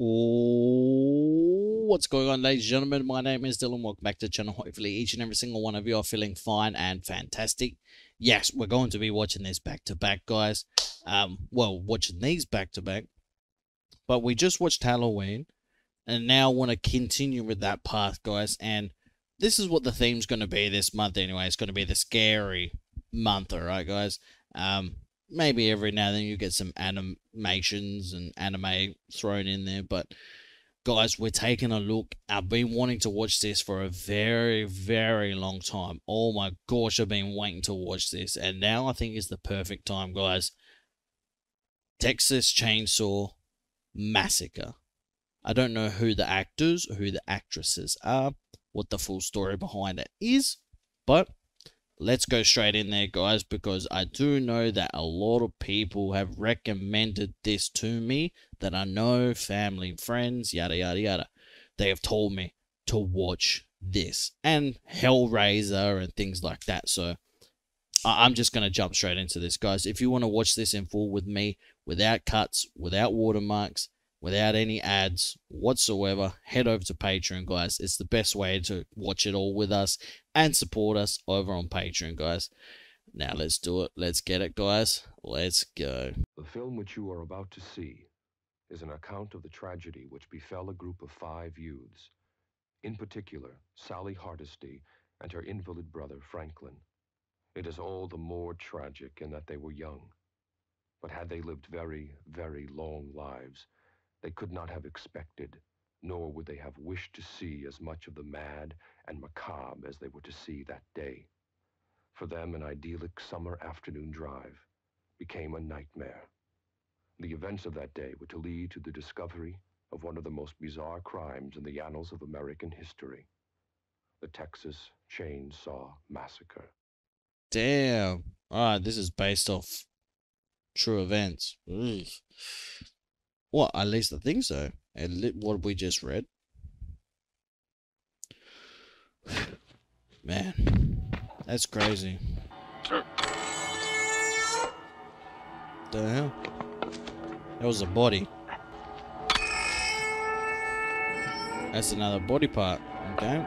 What's going on, ladies and gentlemen? My name is Dylan. Welcome back to the channel. Hopefully each and every single one of you are feeling fine and fantastic. Yes, we're going to be watching this back to back, guys. Well, watching these back to back, but we just watched Halloween and now want to continue with that path, guys. And this is what the theme's going to be this month anyway. It's going to be the scary month, all right, guys? Maybe every now and then you get some animations and anime thrown in there. But, guys, we're taking a look. I've been wanting to watch this for a very, very long time. Oh, my gosh, I've been waiting to watch this. And now I think it's the perfect time, guys. Texas Chainsaw Massacre. I don't know who the actors or who the actresses are, what the full story behind it is. But let's go straight in there, guys, because I do know that a lot of people have recommended this to me that I know, family, friends, yada, yada, yada. They have told me to watch this and Hellraiser and things like that. So I'm just going to jump straight into this, guys. If you want to watch this in full with me, without cuts, without watermarks, without any ads whatsoever, head over to Patreon, guys. It's the best way to watch it all with us and support us over on Patreon, guys. Now let's do it. Let's get it, guys. Let's go. The film which you are about to see is an account of the tragedy which befell a group of 5 youths, in particular Sally Hardesty and her invalid brother Franklin. It is all the more tragic in that they were young, but had they lived very, very long lives, they could not have expected, nor would they have wished to see as much of the mad and macabre as they were to see that day. For them, an idyllic summer afternoon drive became a nightmare. The events of that day were to lead to the discovery of one of the most bizarre crimes in the annals of American history, the Texas Chain Saw Massacre. Damn. Alright, this is based off true events. Ugh. Well, at least I think so. What we just read. Man, that's crazy. The hell? That was a body. That's another body part. Okay.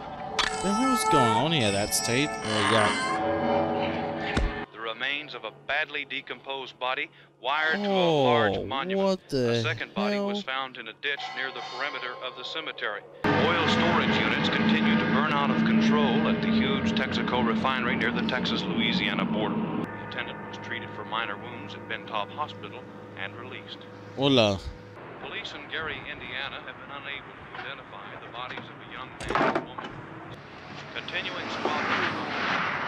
What the hell's going on here? That's teeth. There we go. Of a badly decomposed body wired to a large monument. The second body was found in a ditch near the perimeter of the cemetery. Oil storage units continued to burn out of control at the huge Texaco refinery near the Texas-Louisiana border. The lieutenant was treated for minor wounds at Bentop Hospital and released. Hola. Police in Gary, Indiana have been unable to identify the bodies of a young man and woman. Continuing squad patrol of the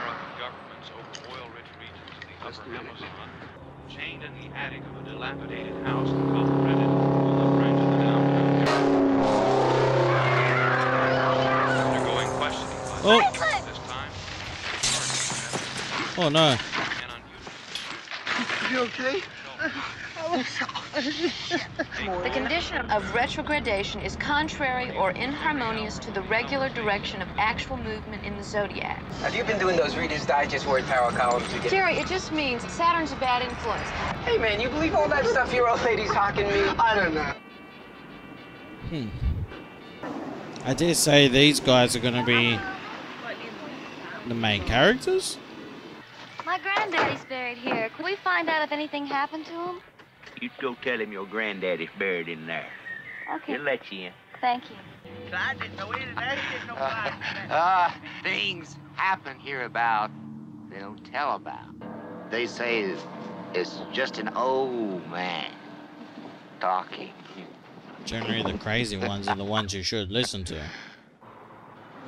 American governments over oil-rich upper Amazon, chained in the attic of a dilapidated house in Colorado, on the fringe of the downtown area. Undergoing questioning by this time. Oh no. You okay? The condition of retrogradation is contrary or inharmonious to the regular direction of actual movement in the zodiac. Have you been doing those Reader's Digest word power columns again? Jerry, it just means Saturn's a bad influence. Hey, man, you believe all that stuff your old lady's hawking me? I don't know. I dare say these guys are going to be the main characters. My granddaddy's buried here. Can we find out if anything happened to him? You go tell him your granddaddy's buried in there. Okay. He'll let you in. Thank you. Things happen hereabout they don't tell about. They say it's just an old man talking. Generally the crazy ones are the ones you should listen to.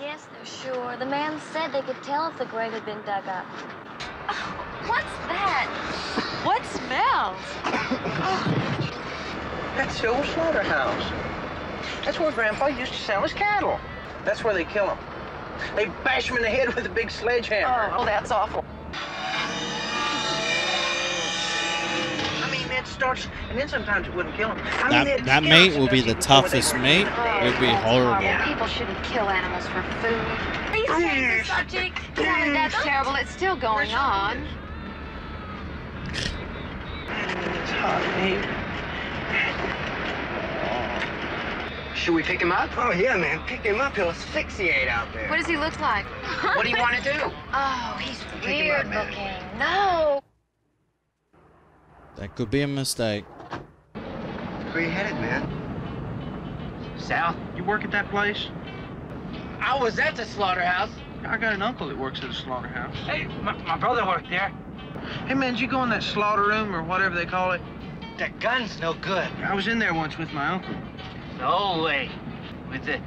Yes, they're sure. The man said they could tell if the grave had been dug up. What's that? What smells? That's the old slaughterhouse. That's where Grandpa used to sell his cattle. That's where they kill him. They bash him in the head with a big sledgehammer. Oh, that's awful. I mean, that starts, and then sometimes it wouldn't kill him. That meat will be the toughest meat. It would be horrible. Yeah. People shouldn't kill animals for food. Please change the subject. That's terrible. It's still going on. It's hot, Should we pick him up? Oh, yeah, man. Pick him up. He'll asphyxiate out there. What does he look like? What do you want to do? Oh, he's weird looking. No. That could be a mistake. Where you headed, man? South. You work at that place? I was at the slaughterhouse. I got an uncle that works at a slaughterhouse. Hey, my brother worked there. Hey, man, did you go in that slaughter room or whatever they call it? The gun's no good. I was in there once with my uncle. No way. With the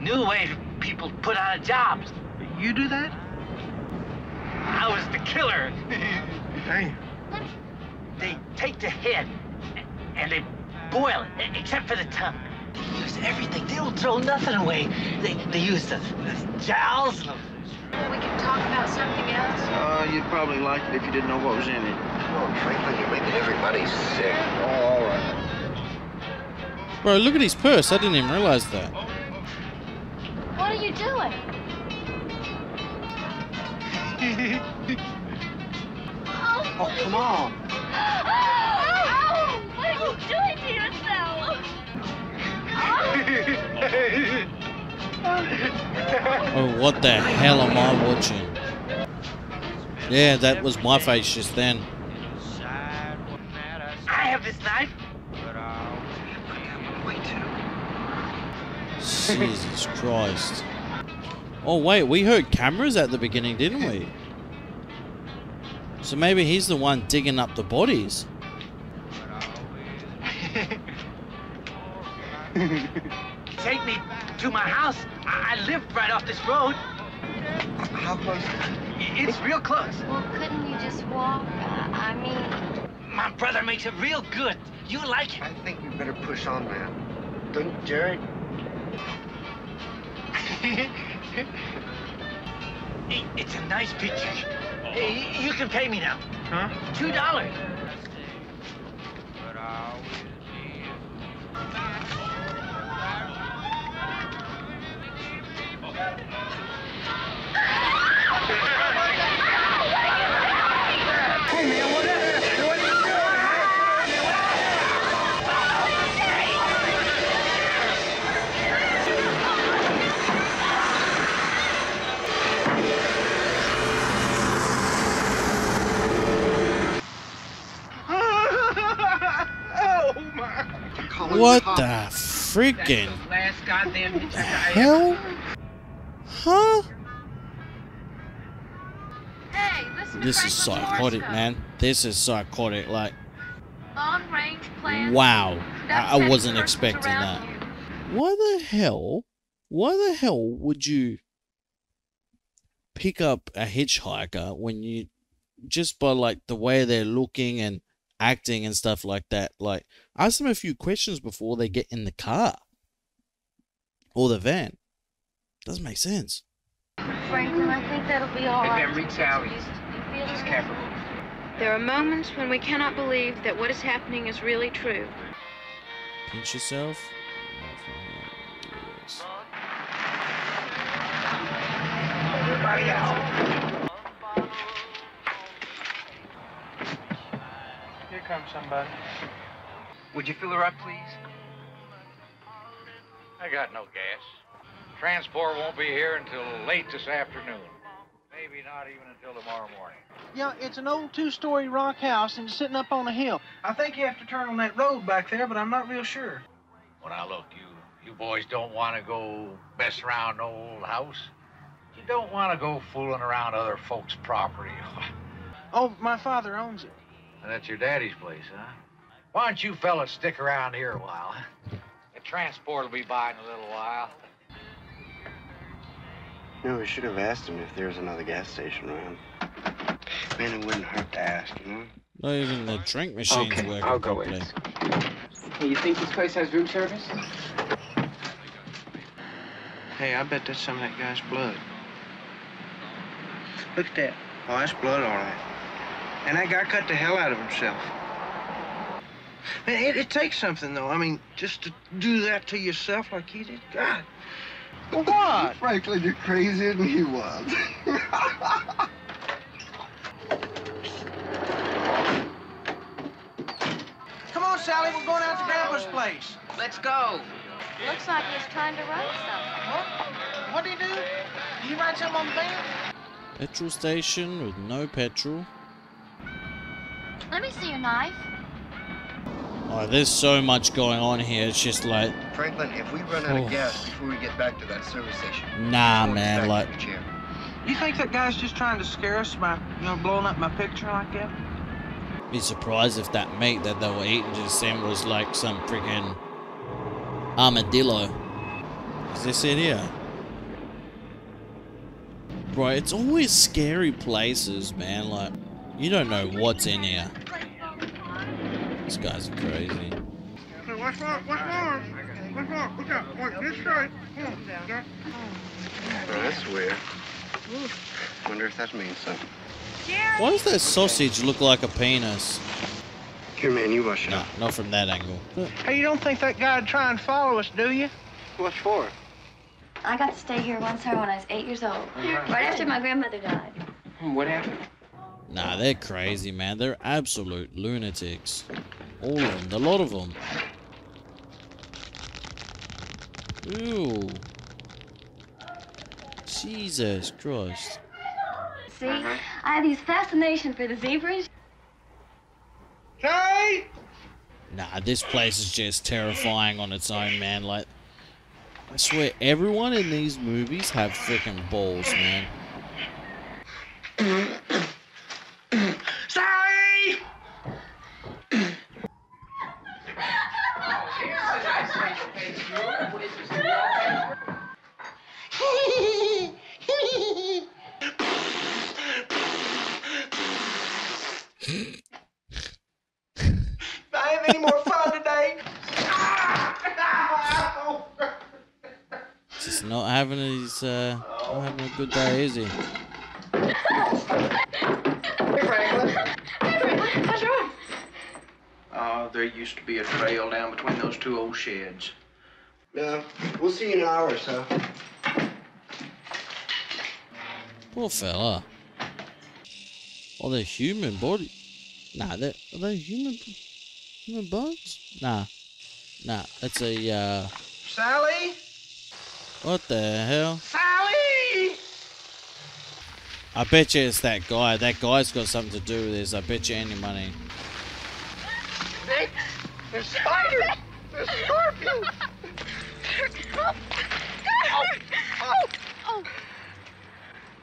new wave of people put out of jobs. You do that? I was the killer. Dang. They take the head and they boil it, except for the tongue. They use everything. They don't throw nothing away. They use the jowls. Well, we can talk about something else. You'd probably like it if you didn't know what was in it. Oh, frankly, you're making everybody sick. Oh, all right. Bro, look at his purse. I didn't even realize that. What are you doing? Oh, come on. Oh, what are you doing to yourself? Oh, what the hell am I watching? Yeah, that was my face just then. I have this knife. Jesus Christ. Oh wait, we heard cameras at the beginning, didn't we? So maybe he's the one digging up the bodies. Take me to my house. I live right off this road. How close? It's real close. Well, couldn't you just walk? I mean... My brother makes it real good. You'll like it. I think we better push on, man. Don't you, Jared? It's a nice picture. You can pay me now. Huh? $2. What the freaking hell? Huh? This is psychotic, man. This is psychotic. Like, wow. I wasn't expecting that. Why the hell would you pick up a hitchhiker when you just by like the way they're looking and acting and stuff like that? Like, ask them a few questions before they get in the car or the van. Doesn't make sense. Franklin, I think that'll be all right. She's capable. There are moments when we cannot believe that what is happening is really true. Pinch yourself. Everybody out. Here comes somebody. Would you fill her up, please? I got no gas. Transport won't be here until late this afternoon. Maybe not even until tomorrow morning. Yeah, it's an old two-story rock house and it's sitting up on a hill. I think you have to turn on that road back there, but I'm not real sure. Well, now look, you boys don't want to go mess around no old house. You don't want to go fooling around other folks' property. Oh, my father owns it. And that's your daddy's place, huh? Why don't you fellas stick around here a while? The transport will be by in a little while. No, we should have asked him if there was another gas station around. Man, it wouldn't hurt to ask, you know? Not even the drink machine's working. Okay, I'll go in. Hey, you think this place has room service? Hey, I bet that's some of that guy's blood. Look at that. Oh, that's blood, all right. And that guy cut the hell out of himself. Man, it takes something, though. I mean, just to do that to yourself like he did, God. What? Franklin, you're crazier than he was. Come on, Sally, we're going out to Grandpa's place. Let's go. Looks like he's trying to run something. What did he do? Did he ride something on the van? Petrol station with no petrol. Let me see your knife. Oh, there's so much going on here. It's just like... Franklin, if we run out of gas before we get back to that service station... Nah, man, like... You think that guy's just trying to scare us by, you know, blowing up my picture like that? Be surprised if that meat that they were eating just was like some freaking armadillo. Is this it here? Bro, it's always scary places, man. Like, you don't know what's in here. These guys are crazy. Hey, what's wrong? What's wrong? What's wrong? Look out. Wait, this way. Oh, that's weird. Wonder if that means something. Why does that sausage look like a penis? Here, man, you rush it up. Not from that angle. Hey, you don't think that guy would try and follow us, do you? What's for? I got to stay here one summer when I was 8 years old. Right after my grandmother died. What happened? Nah, they're crazy, man. They're absolute lunatics. All of them. A lot of them. Ew. Jesus Christ. See? I have these fascination for the zebras. Hey! Nah, this place is just terrifying on its own, man. Like, I swear, everyone in these movies have freaking balls, man. Sorry! I ain't any more fun today. Just not having his not having a good day, is he? There used to be a trail down between those two old sheds. Yeah, we'll see you in an hour or so. Poor fella. Oh, they're human body. Nah, are they human bugs? Nah, that's a Sally? What the hell? Sally! I bet you it's that guy. That guy's got something to do with this. I bet you any money. There's spiders! There's scorpions!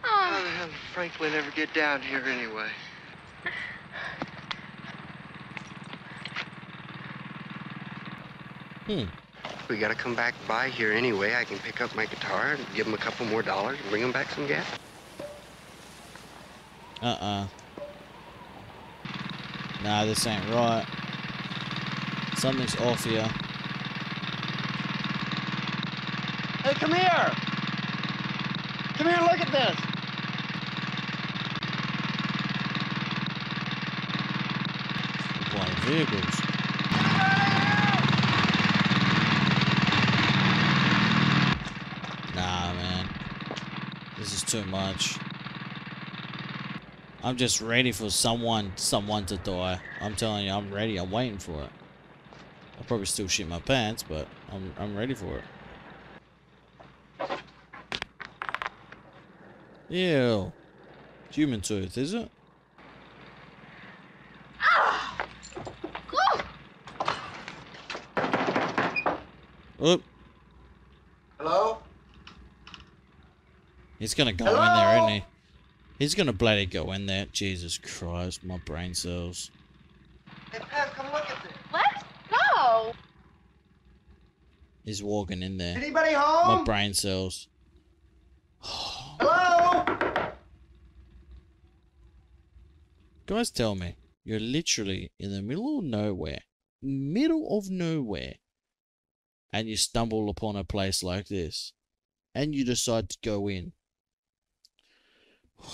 How did Franklin ever get down here anyway? We gotta come back by here anyway. I can pick up my guitar and give him a couple more dollars and bring him back some gas. Nah, this ain't right. Something's off here. Hey, come here! Come here, look at this! Blind vehicles. Nah, man. This is too much. I'm just ready for someone to die. I'm telling you, I'm ready. I'm waiting for it. I'll probably still shit my pants, but I'm ready for it. Ew. Human tooth, is it? Oop. Hello? He's gonna go in there, isn't he? He's gonna bloody go in there. Jesus Christ, my brain cells. Hey, Pat, come look at this. What? No! He's walking in there. Anybody home? My brain cells. Hello? Guys, tell me. You're literally in the middle of nowhere. And you stumble upon a place like this. And you decide to go in.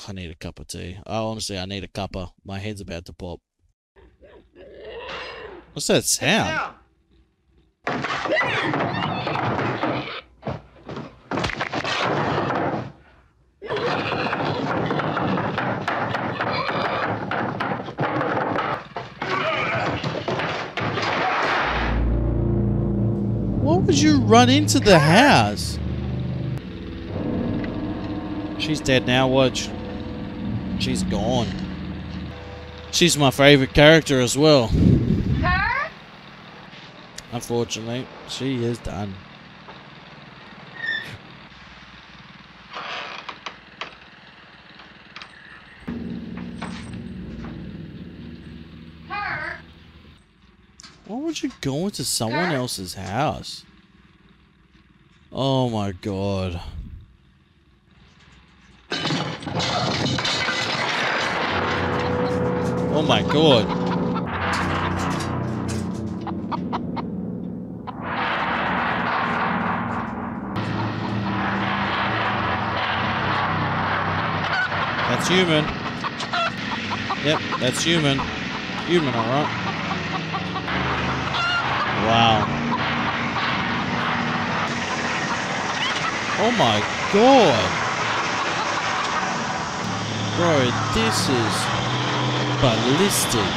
I need a cup of tea. Oh, honestly, I need a cuppa. My head's about to pop. What's that sound? Why would you run into the house? She's dead now, watch. She's gone. She's my favorite character as well. Her? Unfortunately, she is done. Her? Why would you go into someone else's house? Oh my god. Oh my god. That's human. Yep, that's human. Human, alright. Wow. Oh my god. Bro, this is... ballistic.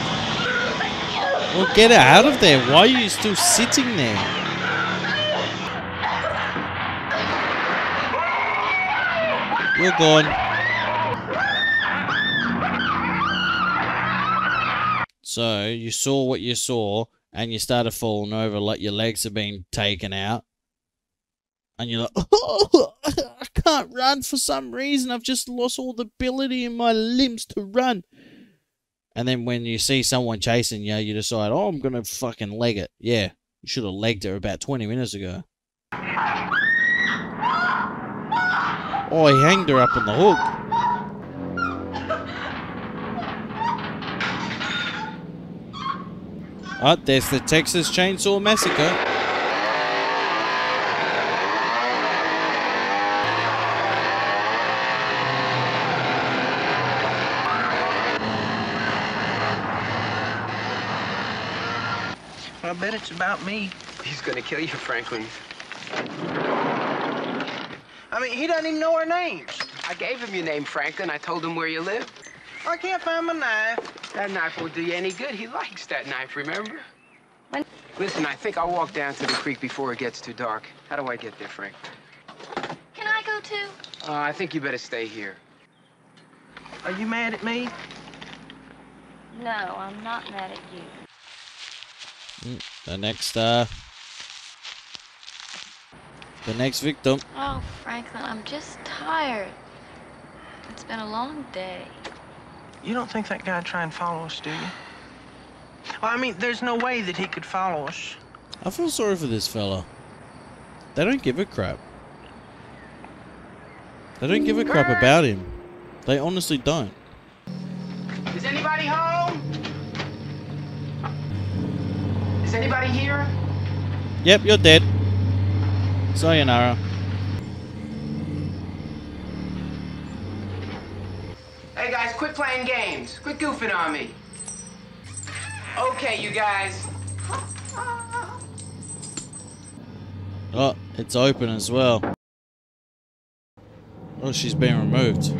Well, get out of there. Why are you still sitting there? You're gone. So, you saw what you saw, and you started falling over like your legs have been taken out. And you're like, oh, I can't run for some reason. I've just lost all the ability in my limbs to run. And then when you see someone chasing you, you decide, oh, I'm going to fucking leg it. Yeah, you should have legged her about 20 minutes ago. Oh, he hanged her up on the hook. Oh, there's the Texas Chainsaw Massacre. I bet it's about me. He's gonna kill you, Franklin. I mean, he doesn't even know our names. I gave him your name, Franklin. I told him where you live. I can't find my knife. That knife won't do you any good. He likes that knife, remember? When? Listen, I think I'll walk down to the creek before it gets too dark. How do I get there, Franklin? Can I go too? I think you better stay here. Are you mad at me? No, I'm not mad at you. The next victim. Oh, Franklin, I'm just tired. It's been a long day. You don't think that guy tried to follow us, do you? Well, I mean, there's no way that he could follow us. I feel sorry for this fella. They don't give a crap. They don't give a crap about him. They honestly don't. Is anybody home? Is anybody here? Yep, you're dead. Sayonara. Hey guys, quit playing games. Quit goofing on me. Okay, you guys. Oh, it's open as well. Oh, she's been removed.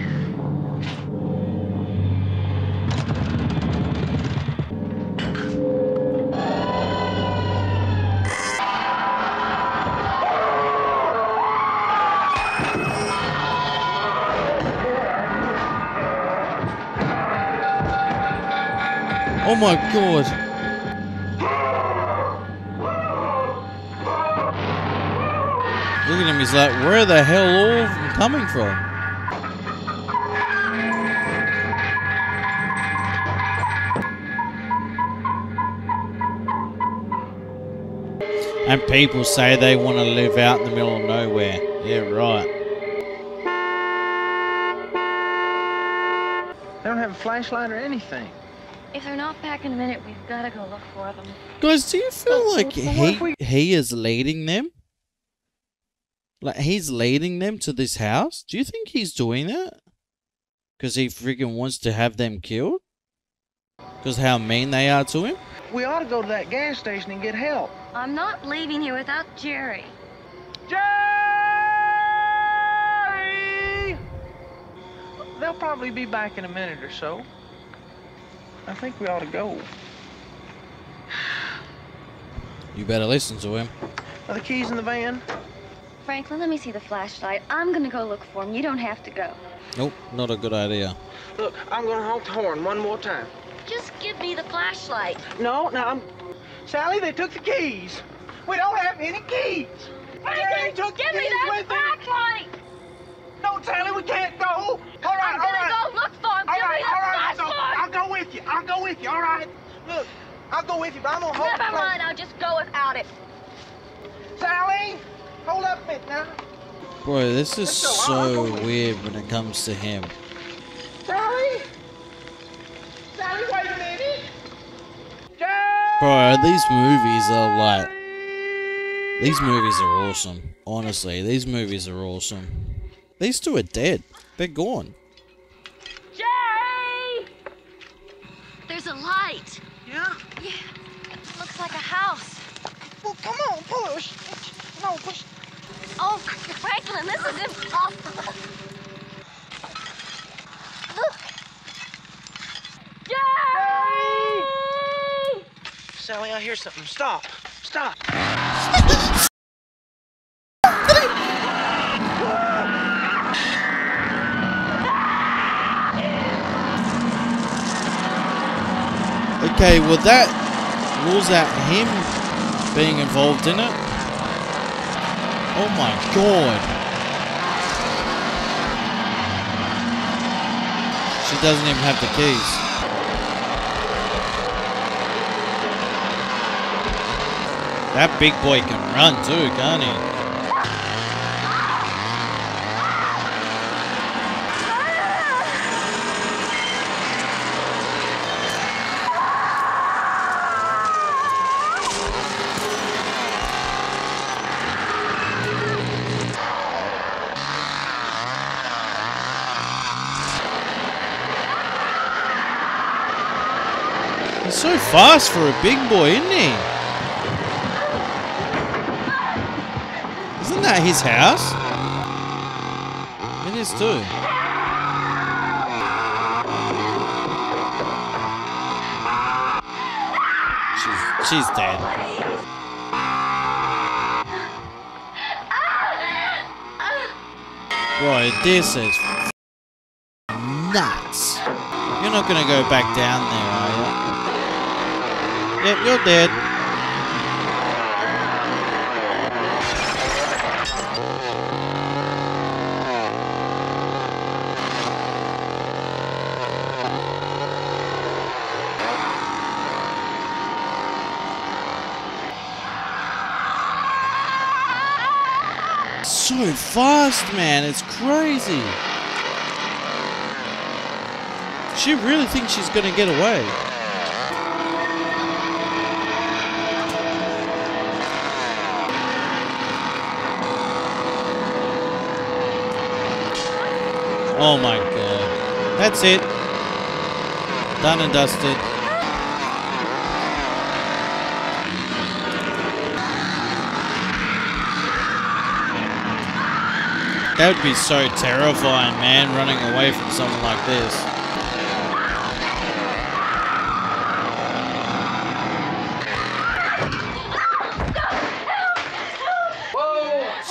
Oh my god. Look at him, he's like, where the hell all of them coming from? And people say they want to live out in the middle of nowhere. Yeah, right. They don't have a flashlight or anything. If they're not back in a minute, we've got to go look for them. Guys, do you feel like he is leading them? Like, he's leading them to this house? Do you think he's doing that? Because he freaking wants to have them killed? Because how mean they are to him? We ought to go to that gas station and get help. I'm not leaving here without Jerry. Jerry! They'll probably be back in a minute or so. I think we ought to go. You better listen to him. Are the keys in the van? Franklin, let me see the flashlight. I'm gonna go look for him. You don't have to go. Nope, not a good idea. Look, I'm gonna honk the horn one more time. Just give me the flashlight. No, Sally, they took the keys. We don't have any keys. Franklin, give me that flashlight. No, Sally, we can't go. All right, I'm gonna go look for him. Give me that flashlight. I'll go with you. I'll go with you. All right. Look, I'll go with you, but I'm gonna hold it. Never mind. I'll just go without it. Sally, hold up a minute now. Bro, this is so weird when it comes to him. Sally? Sally, wait a minute. Bro, these movies are like... These movies are awesome. Honestly, these movies are awesome. These two are dead. They're gone. Jerry! There's a light. Yeah? Yeah. It looks like a house. Well, come on, push. No, push. Oh, Franklin, this is impossible. Look. Jerry! Sally, I hear something. Stop. Stop. Okay, well that rules out him being involved in it. Oh my god. She doesn't even have the keys. That big boy can run too, can't he? So fast for a big boy, isn't he? Isn't that his house? It is too. She's dead. Boy, this is nuts. You're not gonna go back down there, are you? Yep, you're dead. So fast, man, it's crazy. She really thinks she's gonna get away. Oh my god. That's it. Done and dusted. That would be so terrifying, man, running away from someone like this.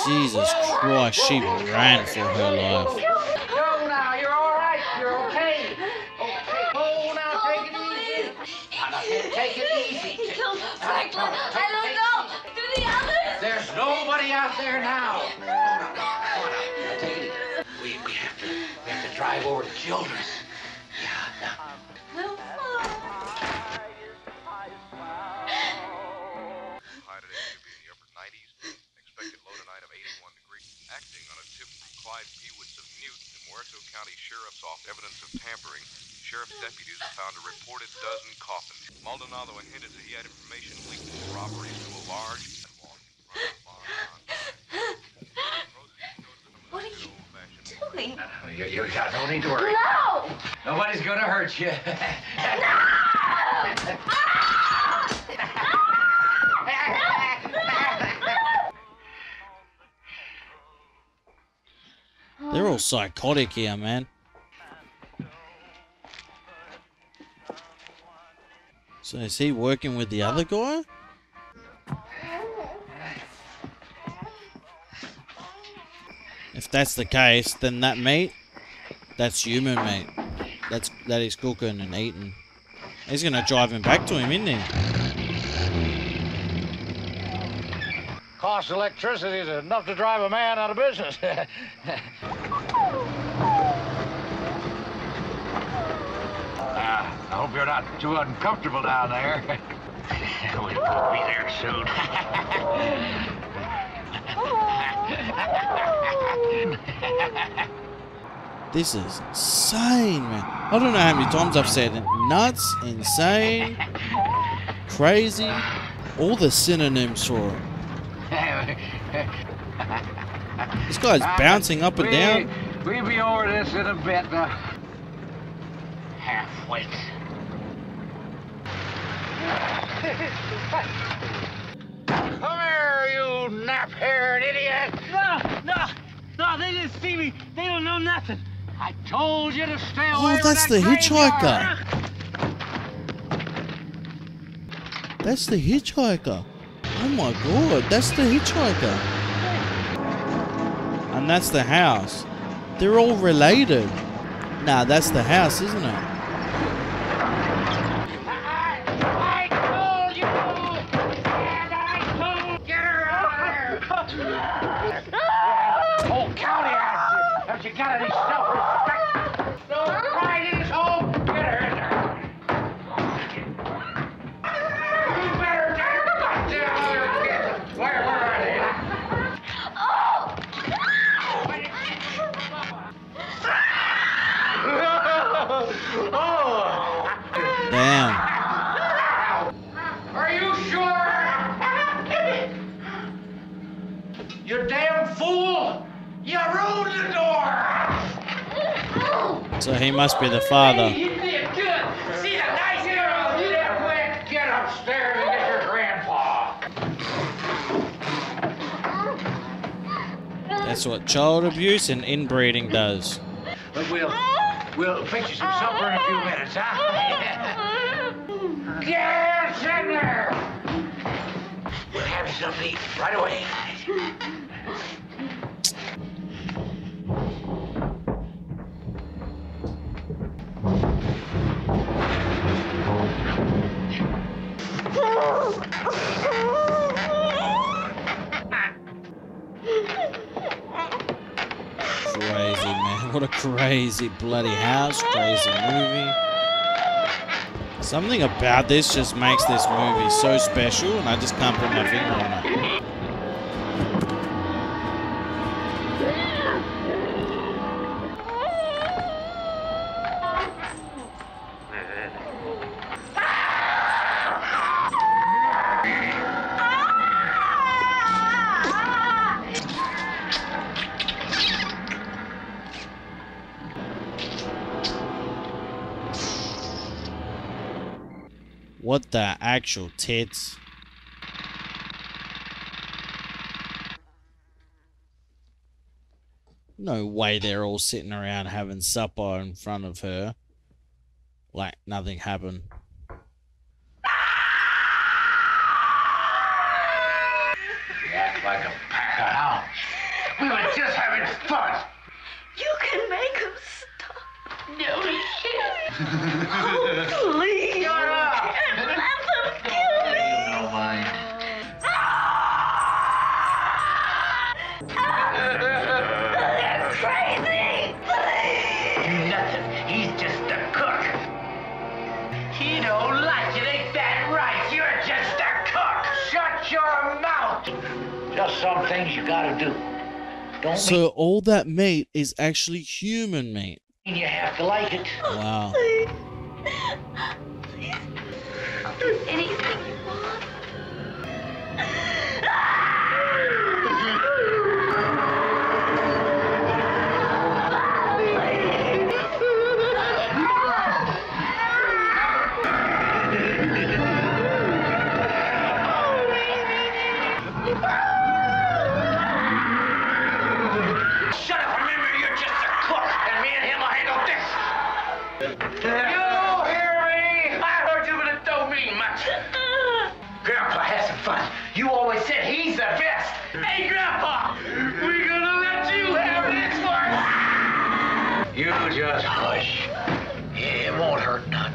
Jesus Christ, she ran for her life. There now. Come on up. Take it easy. We have to drive over to Children's. Yeah. No. High today could be in the upper 90s. Expected low tonight of 81 degrees. Acting on a tip from Clyde Peewits of Newt, the Morriso County Sheriff's Office. Evidence of tampering. Sheriff's deputies have found a reported dozen coffins. Maldonado hinted that he had information linked to robberies to a large... What are you doing? You don't need to worry. No! Nobody's gonna hurt you. No! No! They're all psychotic here, man. So is he working with the other guy? If that's the case, then that meat, that's human meat. That he's cooking and eating. He's gonna drive him back to him, isn't he? Cost electricity is enough to drive a man out of business. I hope you're not too uncomfortable down there. We'll be there soon. This is insane, man. I don't know how many times I've said it. Nuts, insane, crazy, all the synonyms for it. This guy's bouncing up and down. We'll be over this in a bit now. Halfway. Come here, you nap-haired idiot! No, they didn't see me. They don't know nothing. I told you to stay away. Oh, that's the hitchhiker. That's the hitchhiker. Oh my God, that's the hitchhiker. And that's the house. They're all related. Nah, that's the house, isn't it? So he must be the father. Hey, you did good. See a nice hero. You did quick. Get upstairs and get your grandpa. That's what child abuse and inbreeding does. But we'll fix you some supper in a few minutes, huh? Get in there. We'll have something to eat right away. Crazy, man. What a crazy bloody house, crazy movie. Something about this just makes this movie so special, and I just can't put my finger on it. What the actual tits? No way they're all sitting around having supper in front of her. Like nothing happened. You act like a pack of hounds. We were just having fun. You can make them stop. No, you can't. Oh, please. You're some things you gotta do. Don't so all that meat is actually human meat. You have to like it. Wow. Please. Please. I'll do anything you want. You hear me? I heard you, but it don't mean much. Just hush. It won't hurt none.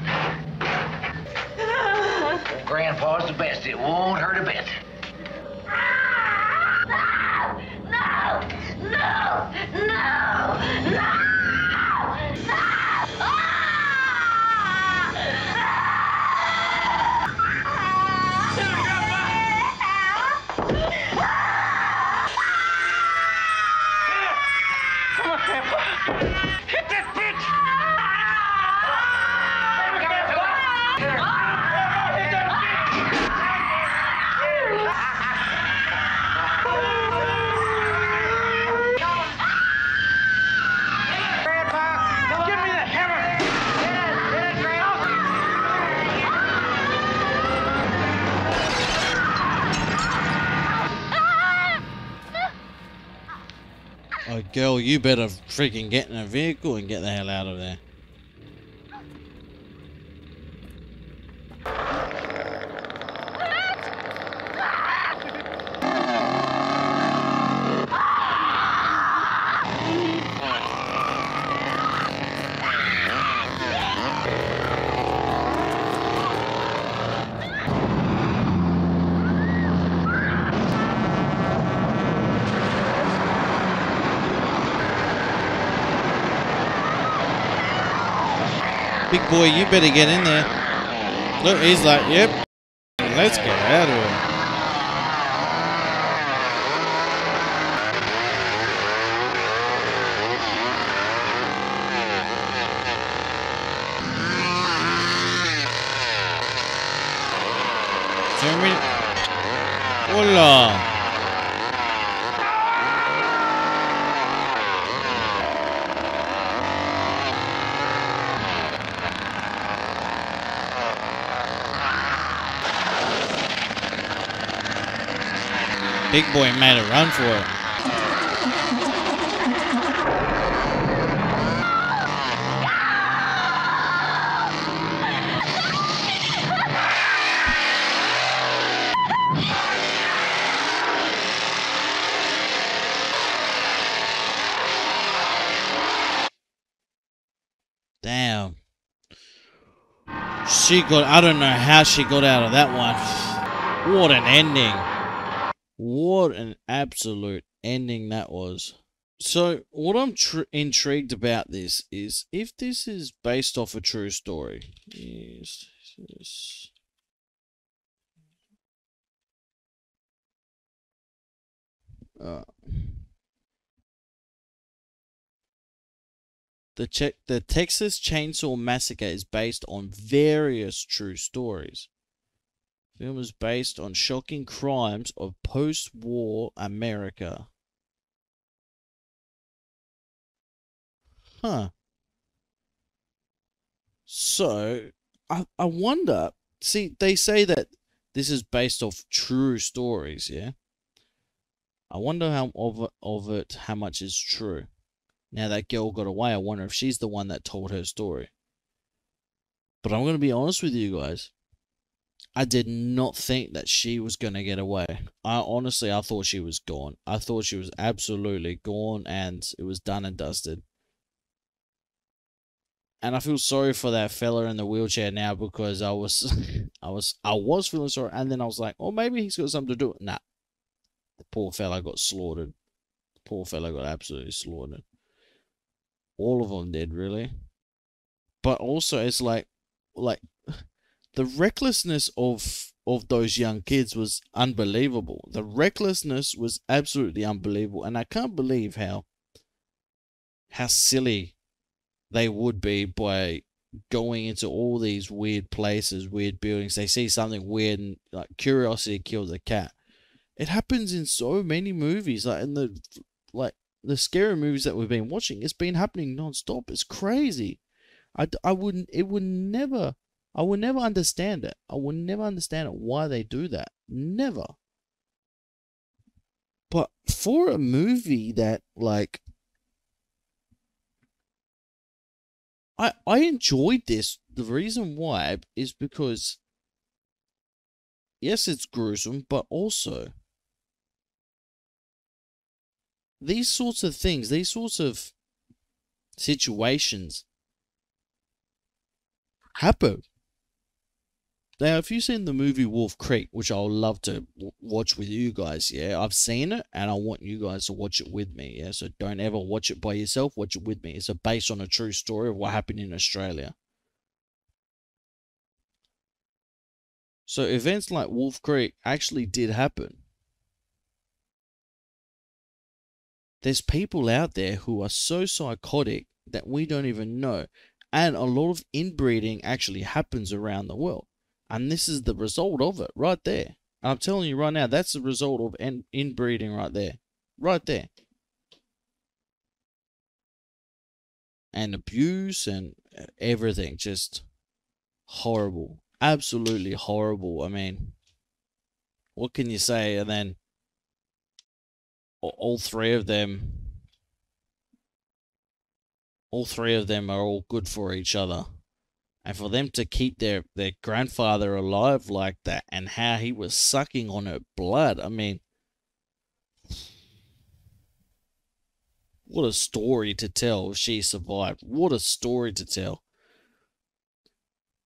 Grandpa's the best. It won't hurt a bit. No! No! No! No! Girl, you better freaking get in a vehicle and get the hell out of there. Big boy, you better get in there. Look, he's like, yep, let's get out of here. Hola. Big boy made a run for it. Damn. She got, I don't know how she got out of that one. What an ending. What an absolute ending that was. So what I'm intrigued about this is if this is based off a true story. Yes. The Texas Chainsaw Massacre is based on various true stories. The film is based on shocking crimes of post-war America. Huh. So, I wonder... See, they say that this is based off true stories, yeah? I wonder how much is true. Now that girl got away, I wonder if she's the one that told her story. But I'm going to be honest with you guys. I did not think that she was going to get away. I thought she was gone. I thought she was absolutely gone and it was done and dusted. And I feel sorry for that fella in the wheelchair now because I was feeling sorry. And then I was like, oh, maybe he's got something to do with it. Nah. The poor fella got slaughtered. The poor fella got absolutely slaughtered. All of them did, really. But also, it's like... The recklessness of those young kids was unbelievable. The recklessness was absolutely unbelievable. And I can't believe how silly they would be by going into all these weird places, weird buildings. They see something weird and like curiosity kills a cat. It happens in so many movies. Like in the scary movies that we've been watching, it's been happening non-stop. It's crazy. I will never understand it. I will never understand it, why they do that. Never. But for a movie that, like... I enjoyed this. The reason why is because... Yes, it's gruesome, but also... These sorts of things, these sorts of situations happen. Now, if you've seen the movie Wolf Creek, which I'll love to watch with you guys, yeah, I've seen it, and I want you guys to watch it with me, yeah, so don't ever watch it by yourself, watch it with me. It's based on a true story of what happened in Australia. So events like Wolf Creek actually did happen. There's people out there who are so psychotic that we don't even know, and a lot of inbreeding actually happens around the world. And this is the result of it right there. And I'm telling you right now, that's the result of inbreeding right there. Right there. And abuse and everything. Just horrible. Absolutely horrible. I mean, what can you say? And then all three of them are all good for each other. And for them to keep their grandfather alive like that, and how he was sucking on her blood, I mean, what a story to tell if she survived. What a story to tell.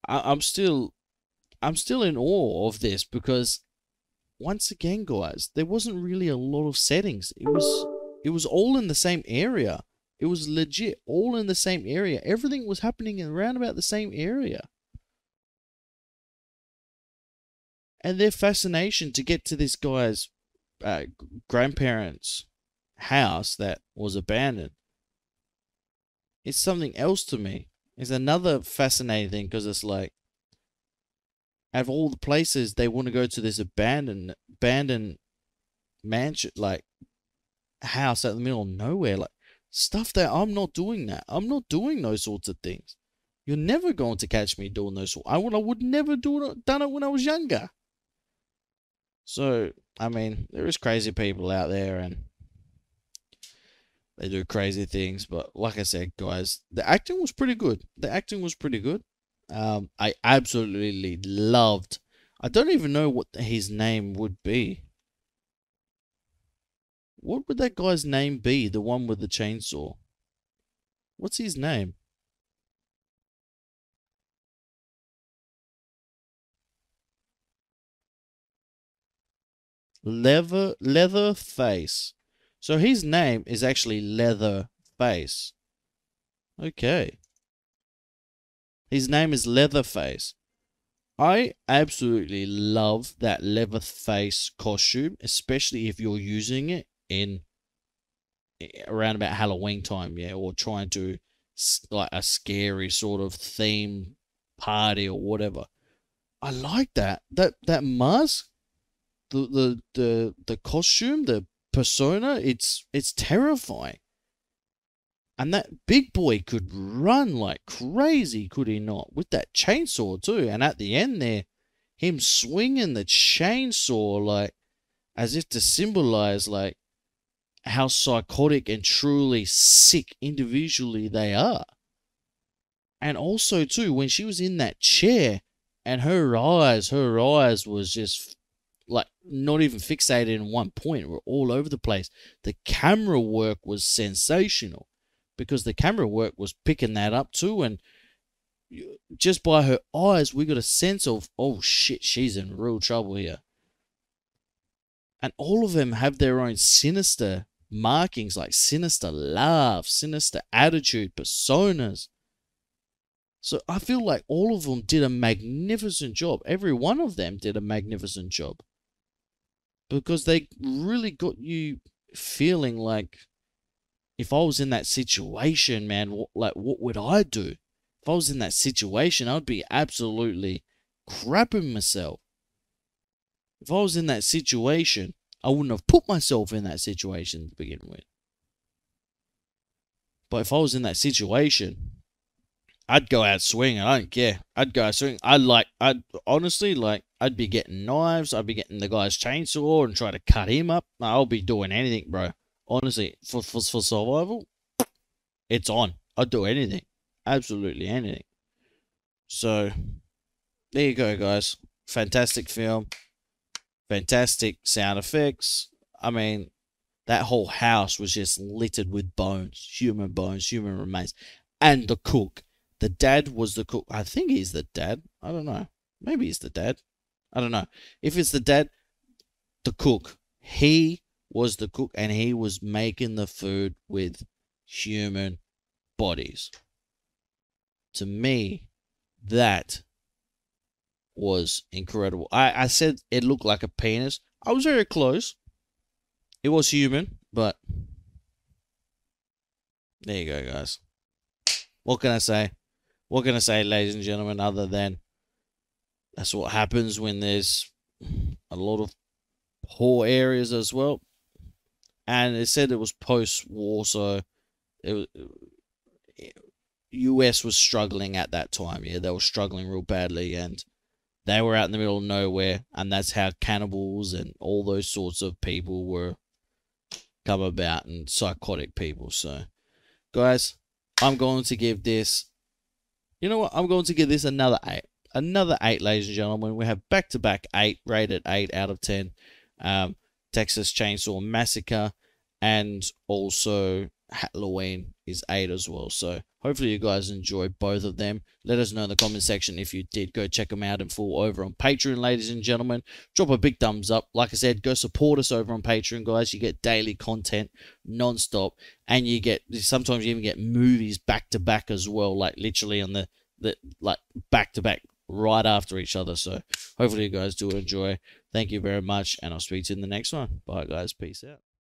I'm still in awe of this, because once again, guys, there wasn't really a lot of settings. It was all in the same area. It was legit, all in the same area. Everything was happening in around about the same area. And their fascination to get to this guy's grandparents' house that was abandoned is something else to me. It's another fascinating thing, because it's like, out of all the places, they want to go to this abandoned mansion, like, house out in the middle of nowhere, like, stuff that I'm not doing that. I'm not doing those sorts of things. You're never going to catch me doing those sorts. I would never done it when I was younger. So, I mean, there is crazy people out there and they do crazy things. But like I said, guys, the acting was pretty good. The acting was pretty good. I absolutely loved. I don't even know what his name would be. What would that guy's name be? The one with the chainsaw. What's his name? Leatherface. So his name is actually Leatherface. Okay. His name is Leatherface. I absolutely love that Leatherface costume, especially if you're using it in around about Halloween time, yeah, or trying to like a scary sort of theme party or whatever. I like that mask, the costume, the persona. It's terrifying. And that big boy could run like crazy, could he not? With that chainsaw too. And at the end there, him swinging the chainsaw like as if to symbolize like how psychotic and truly sick individually they are. And also too, when she was in that chair and her eyes was just like not even fixated in one point, were all over the place. The camera work was sensational, because the camera work was picking that up too, and just by her eyes we got a sense of, oh shit, she's in real trouble here. And all of them have their own sinister markings, like sinister laugh, sinister attitude, personas. So I feel like all of them did a magnificent job. Every one of them did a magnificent job, because they really got you feeling like, if I was in that situation, man, what would I do? If I was in that situation, I'd be absolutely crapping myself. If I was in that situation, I wouldn't have put myself in that situation to begin with. But if I was in that situation, I'd go out swinging. I don't care. I'd go out swinging. I'd be getting knives. I'd be getting the guy's chainsaw and try to cut him up. I'll be doing anything, bro. Honestly, for survival, it's on. I'd do anything. Absolutely anything. So, there you go, guys. Fantastic film. Fantastic sound effects. I mean, That whole house was just littered with bones, human remains. And the cook. The dad was the cook. I think he's the dad. I don't know. Maybe he's the dad. I don't know. If it's the dad, the cook. He was the cook, and he was making the food with human bodies. To me, that was incredible. I said it looked like a penis. I was very close. It was human, but there you go, guys. What can I say? What can I say, ladies and gentlemen, other than that's what happens when there's a lot of poor areas as well. And it said it was post-war, so US was struggling at that time. Yeah, they were struggling real badly, and they were out in the middle of nowhere, and that's how cannibals and all those sorts of people were come about, and psychotic people. So, guys, I'm going to give this, you know what? I'm going to give this another 8. Another 8, ladies and gentlemen. We have back-to-back 8, rated 8 out of 10. Texas Chainsaw Massacre, and also Halloween is 8 as well. So hopefully you guys enjoyed both of them. Let us know in the comment section if you did. Go check them out in full over on Patreon, ladies and gentlemen. Drop a big thumbs up. Like I said, go support us over on Patreon, guys. You get daily content non-stop, and you get sometimes you even get movies back to back as well, like literally on the like back to back right after each other. So hopefully you guys do enjoy. Thank you very much, and I'll speak to you in the next one. Bye, guys. Peace out.